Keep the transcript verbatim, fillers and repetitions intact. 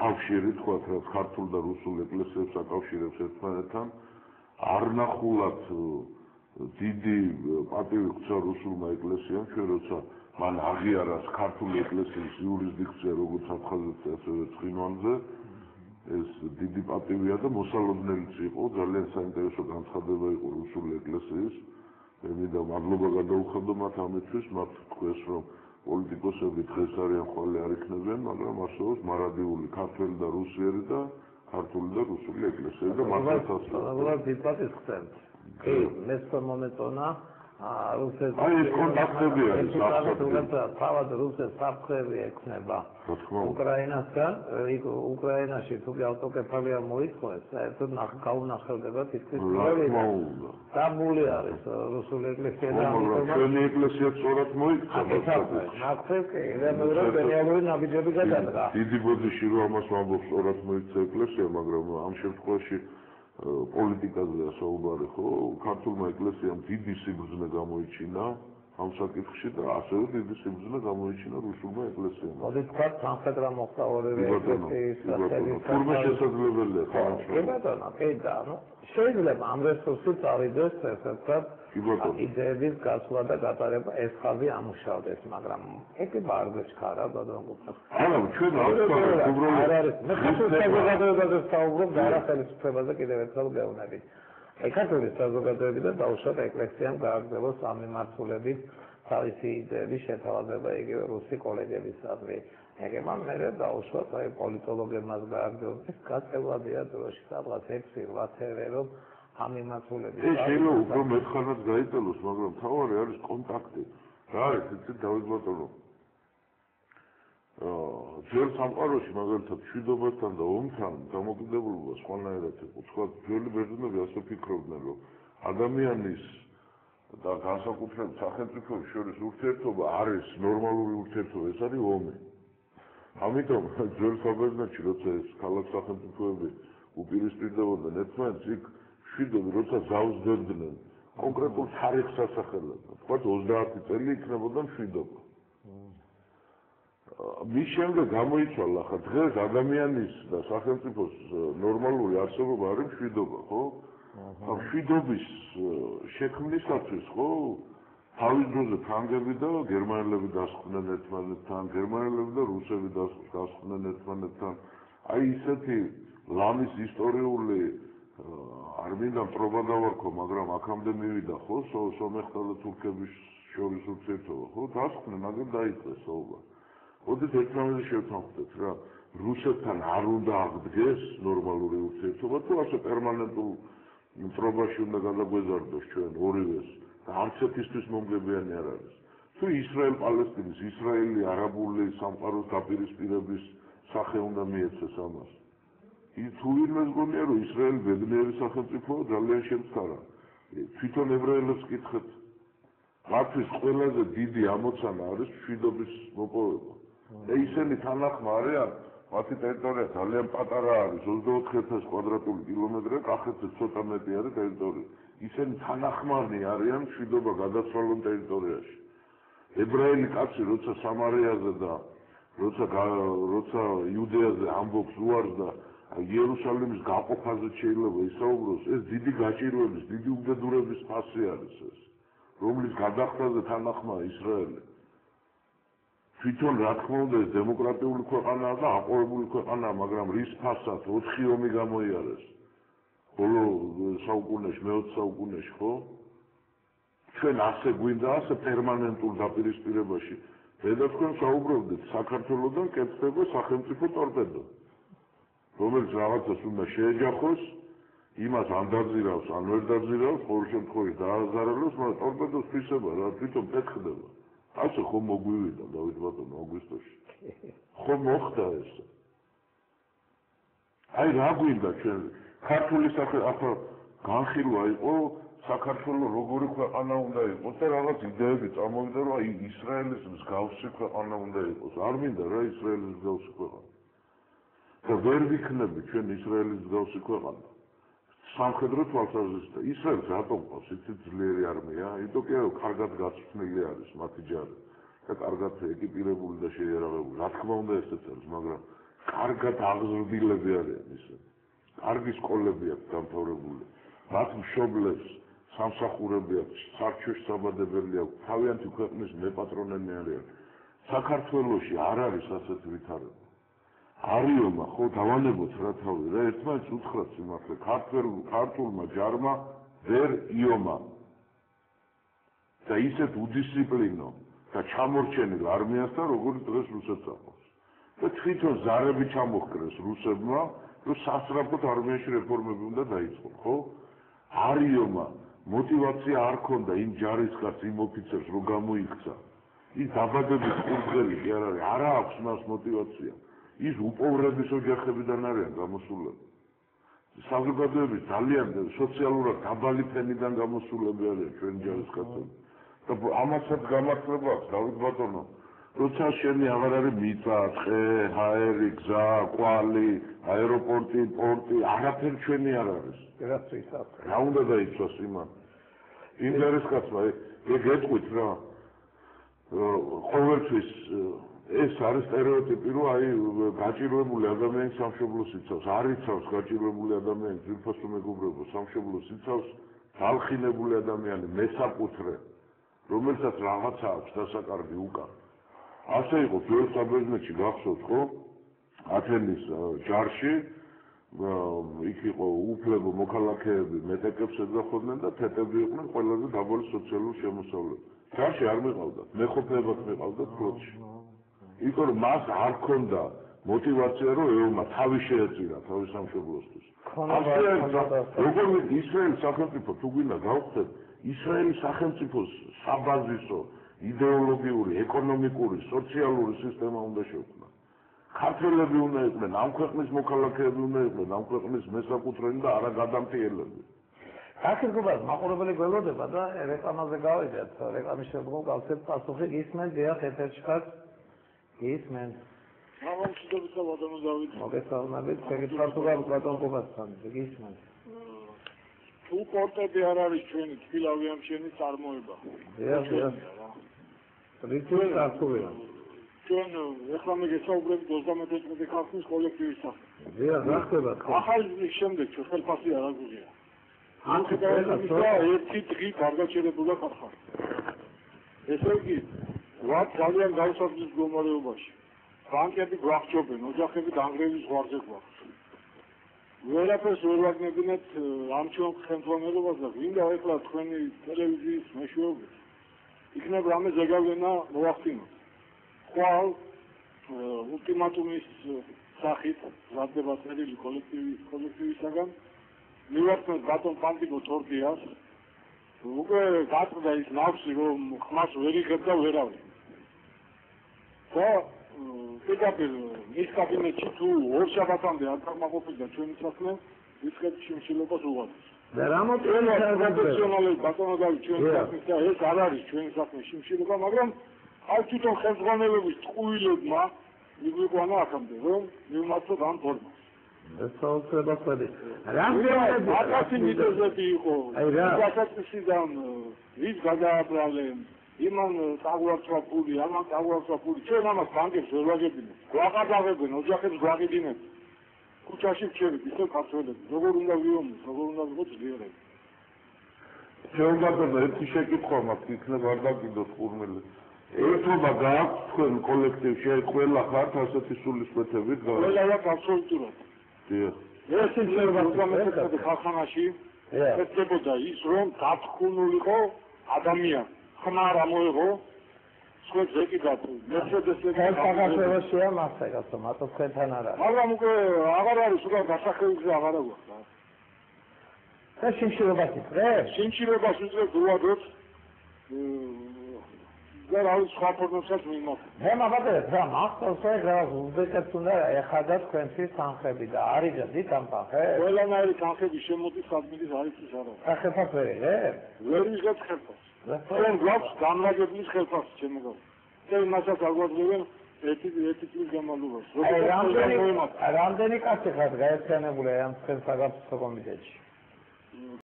კავშირი თქვა რა ქართულ და რუსულ ეკლესიებს აკავშირებს ერთმანეთთან არნახულად დიდი პატივი გცა რუსულმა ეკლესიამ ჩვენ როცა მან აღიარეს ქართული ეკლესიის იურისდიქცია როგორც აფხაზეთზე ასევე ცხინვალზე ეს დიდი პატივია და მოსალოდნელიც იყო ძალიან საინტერესო განცხადება იყო რუსული ეკლესიის და მადლობა გადაუხადო მათ ამისთვის მათ თქვეს რომ პოლიტიკოსები დღეს არიან ხოლმე არ იქნებიან მაგრამ არსებობს მარადიული ქართველი და რუსიერი და ქართული და რუსული ეკლესიები და მართლაც ალბათ დიპლომატის ხსენს კი მესტო მომენტონა აი კონტაქტებია თავად რუსეთის საფრთხეები ექნება უკრაინასთან უკრაინაში თუ ავტოკეფალია მოითხოვეს საერთოდ გაუნახელდება თითქოს ყველა სამული არის რუსული ეკლესია და რუსული ეკლესია სწორად მოიქცა ნახევე ელემენტური პერიოდული ნაბიჯები გადადგა დიდი ბოდიში რომ ამას ამბობს სწორად მოიქცა ეკლესია მაგრამ ამ შემთხვევაში პოლიტიკაზე საუბარი ხო ქართულმა ეკლესიამ დიდი სიბრძნე გამოიჩინა ამ საკითხში და ასევე დიდი სიბრძნე გამოიჩინა რუსულმა ეკლესიამ. ორი თქვა სამხედრო მოხდაურები ეს ფორმის შესაძლებელია ხო ბატონო პედა ნუ შეიძლება ამ რესურსით წავიდეს ესეც იდეების გასვლა და გატარება ეს ხაზი ამუშავდეს, მაგრამ ეკება არ გეჩქარა ბატონო გუწევს. არა, ჩვენ არ ვთქვით, უბრალოდ არ არის. მე საზოგადოებაზე ვსაუბრობ და არა ხელისუფლებაზე კიდევ ერთხელ გეუბნები. საქართველოს საზოგადოებიდან დაუშვათ ეკლესიამ გააგრძელოს სამი მიმართულებით თავისი იდეების შეთავაზება იგივე რუსი კოლეგებისადმი. ეგემან მერე დაუშვათ აი პოლიტოლოგებმაც გააგრძელოს გაწევლადია დროში სადღაც ექვსი ათი რომ ამ მიმართულებით. ეს შეიძლება უფრო მეტხანაც გაიწელოს, მაგრამ თავარი არის კონტაქტი. რა არის ისე დავით ბატონო? აა, ძველ სამყაროში მაგალითად შვიდობასთან და ომთან დამოკიდებულება სხვანაირად იყო. სხვა ძველი ბერძნები ასე ფიქრობდნენ, რომ ადამიანის და განსაკუთრებით სახელმწიფოების შორის ურთიერთობა არის ნორმალური ურთიერთობა, ეს არის ომი. ამიტომ ძველ საბერძნეთში როცა ეს ქალაქ სახელმწიფოები უპირისპირდებოდნენ ერთმანეთს, იქ შვიდობი როცა ზავსდებდნენ კონკრეტულ თარიღს ასახელებდა. თქვა ოცდაათი წელი იქნებოდა შვიდობა. მის შემდეგ გამოიცვალა ხა დღეს ადამიანის და სახელმწიფოს ნორმალური არსებობა არის შვიდობა, ხო? და შვიდობის შექმნისათვის, ხო? თავის დროზე ფრანგები და გერმანელები დასხდნენ ერთმანეთთან, გერმანელები და რუსები დასხდნენ ერთმანეთთან. აი ესეთი ლამის ისტორიული არ მინდა პრობა დავარქვა, მაგრამ აქამდე მივიდა ხო, სომეხთა და თურქების შორის ურთიერთობა, ხო, დასხდნენ, მაგრამ დაიწყეს საუბარი. ოდით ერთმანეთს შევთანხმდეთ რა, რუსეთთან არ უნდა აღდგეს ნორმალური ურთიერთობა, თუ ასე პერმანენტულ პრობაში უნდა გადაგვეზარდოს ჩვენ ორივეს და არც ერთისთვის მომგებიანი არ არის. თუ ისრაელ-პალესტინის, ისრაელი-არაბული სამყაროს დაპირისპირების სახე უნდა მიეცეს ამას. თუ ვინმე გონია რომ ისრაელი ბედნიერი სახელმწიფოა ძალიან შემცქარა თვითონ ებრაელებს ვკითხეთ მათთვის ყველაზე დიდი ამოცანა არის შვიდობის მოპოვება და ისინი თანახმა არიან მათი ტერიტორია ძალიან პატარა არის ოცდაოთხი ათასი კვადრატული კილომეტრი კახეთზე ცოტა მეტი არის ტერიტორია ისინი თანახმარნი არიან შვიდობა გადაცვალონ ტერიტორიაში ებრაელი კაცი როცა სამარიაზე და როცა როცა იუდეაზე ამბობს უარს და იერუსალიმის გაყოფაზე შეიძლება ისაუბროს, ეს დიდი გაჭირვების, დიდი უბედურების ფასი არის ეს, რომლის გადახდაზე თანახმა ისრაელი. თვითონ რა თქმა უნდა ეს დემოკრატიული ქვეყანაა და აპოებული ქვეყანაა, მაგრამ რის ფასად ოთხი ომი გამოიარეს. ხოლო საუკუნეში, მეოცე საუკუნეში, ხო? ჩვენ ასე გვინდა ასე პერმანენტულ დაპირისპირებაში. მე და თქვენ საუბრობდით, საქართველოსთან კეთდება სახელმწიფო ტორპედო. რომელიც რაღაცას უნდა შეეჯახოს, იმას ან დაძირავს, ან ვერ დაძირავს, ყოველ შემთხვევაში დააზარალოს, მაგრამ ტორპედოს ფისება რა თვითონ ფეთქდება. ასე ხომ მოგვივიდა დავით ბატონო აგვისტოში. ხომ მოხდა ეს? აი რა გვინდა ჩვენ ქართული ახლა განხილვა იყო საქართველოს როგორი ქვეყანა უნდა იყოს და რაღაც იდეები წამოვიდა რომ აი ისრაელის მსგავსი ქვეყანა უნდა იყოს. არ მინდა რა ისრაელის მსგავსი ქვეყანა. და ვერ ვიქნები ჩვენ ისრაელის მსგავსი ქვეყანა. სამხედრო თვალსაზრისით ისრაელს რატომ ყავს ისეთი ძლიერი არმია? იმიტომ კი კარგად გაწვრთნილი არის მათი ჯარი და კარგად ეკიპირებული და შეიარაღებული. რა თქმა უნდა ესეც არის, მაგრამ კარგად აღზრდილები არიან ისინი. კარგი სკოლები აქვს დამთავრებული. მათ მშობლებს სამსახურები აქვს, სარჩოში საბადებელი აქვს, თავიანთი ქვეყნის მეპატრონენი არიან. საქართველოში არ არის ასეთი ვითარება. არიომა ხო დავანებოთ რა თავი რა ერთმანეთს უთხრათ სიმართლე ქართულმა ჯარმა ვერ იომა და ისეთ უდისციპლინო და ჩამორჩენილ არმიასთან როგორც დღეს რუსეთს ახლავს და თვითონ ზარები ჩამოხკრეს რუსებმა რომ სასწრაფოდ არმიაში რეფორმები უნდა დაიწყონ ხო არიომა მოტივაცია არ ქონდა იმ ჯარისკაც იმ ოფიცერს რომ გამოიქცა ის დაბადების კურსები კი არ არის არა აქვს მას მოტივაცია ის უპოვრების ოჯახებიდან არიან გამოსულები. Საზოგადოები ძალიან სოციალურად დაბალი ფენიდან გამოსულები არიან ჩვენი ჯარისკაცები. და ამასაც გამართლება აქვს დავით ბატონო, როცა შენი აღარ არის მიწა, ხე, ჰაერი, გზა, კვალი, აეროპორტი, პორტი, არაფერი ჩვენი არ არის. რა უნდა დაიცვას იმან? იმ ჯარისკაცმა ეგ ეტყვით რა ყოველთვის ეს არის სტერეოტიპი, რომ აი გაჭირვებული ადამიანს სამშობლოს იცავს, არ იცავს გაჭირვებული ადამიანს, ძირფასო მეგობრებო, სამშობლოს იცავს დალხინებული ადამიანი, მესაკუთრე, რომელსაც რაღაცა აქვს დასაკარგი უკან. ასე იყო ძველ საბერძნეთში გახსოვთ ხო? ათენის ჯარში იქ იყო უფლებო მოქალაქეები მეტეკებს ეძახოდნენ და თეთები იყვნენ ყველაზე დაბალი სოციალური შემოსავლები. ჯარში არ მიყავდათ, მეხოფეებად მიყავდათ ფლოტში. იყო რომ მას არ ქონდა მოტივაცია რომ ეომა თავი შეეწირა თავის სამშობლოსთვის. როგორც ისრაელის სახელმწიფო თუ გვინდა გავხსნათ, ისრაელის სახელმწიფოს საბაზისო იდეოლოგიური, ეკონომიკური, სოციალური სისტემა უნდა შექმნა. ქართველები უნდა იყვნენ, ამ ქვეყნის მოქალაქეები უნდა იყვნენ, ამ ქვეყნის მესაკუთრენი და არა გადამფრენელები. Hakikaten makulabeli geliyordu da reklamazı gaviydi. Reklamı şöyle kalsın, pastofik ismen diye teper çıkar. Geçmen. Tamam sizde bir sabahımız var. Okey sağolun abi. Peki Portugal kadın kopasınız. Geçmen. Bu porta bir ara için pilavım şeyini sarmayı bak. Ya ya. Ritüel sarkıyor. Şunu reklamı geçebilip dozlama dozlama kalkmış kolektivistler. Ya nasıl bak. Ahal şimdi çökel pası yarar geliyor. Hangi kadar bir etkit gibi kargaçere bulak kalkar. Eseki Vat çalıyan gaysatsız gömülüyor baş. Bankaya bir grak çöpün, ocakta bir dangreviz varcık var. Böyle pes olarak ne binet, amcam kentvanları varsa, şimdi ayıklar, kendi televizyonu meşhur. İkna brahme zegavlena muvaktino. Kual, ultimatumis sahip, radde batarili kolektivi, kolektivi sagan. Nivatmez baton pantik otor diyaz. Bugün katında isnafsi o muhmas veri kadar veralı. O tekabül miskabine çıtu orşa batan diye adam makopuzda çöğün satma miskat şimşile basuvat. Deramat öyle profesyonel batona da çöğün satmışsa her zararı çöğün satmış şimşile bamagram altüton hezganele bu uyulma gibi bana akamdı. Rom nimatsa dan torma. Esas sebepleri. Rahat bakasın videoları yok. Bakasın sizden hiç kadar problem. İman tağurasla puli, ama tağurasla puli. Çünkü namaz banker söyleyecek bile. Kuaka davet bile. Ocak et kuaka dine. Kucaşıp çevir. Bize kapsöyle. Zorunda uyuyor mu? Zorunda bot diyor. Çocuklar da hep işe git koymaz. İkna bardak gidiyor kurmalı. Eğitim bagaj, kolektif şey, kuella kart, hasatı sulismetevir. Kuella kart söylüyor. Diyor. Esin serbatlamada kalkanaşı etkiboda İsrom tatkunuluko adamia xnara moygo skozeki gatı. Mercedes'e kalkana sevşeya masayası matoktenara. Adam ki ağararı suga basakıgı ağara var. Taşimşire basit. Re, şimşire basitze duvadır. Yer alış raporunuzsuz muyum? Hem abadır, hem aktarsak razı. Uzbekistun'da ehadat kentsi tankebi de ayrıca değil tanke. Öyle neyli tanke bir şey mutlu sadminiz ayrıca zarar. Akıfak verir, he? Veriz kat kırpas. Sen laps damla gördünüz kırpas çemik ol. Sen masal algoritmaların etik etik bir cemalı var. Ramdenik, Ramdenik açık hat gayet sene bulayam sen sakat sokamideci.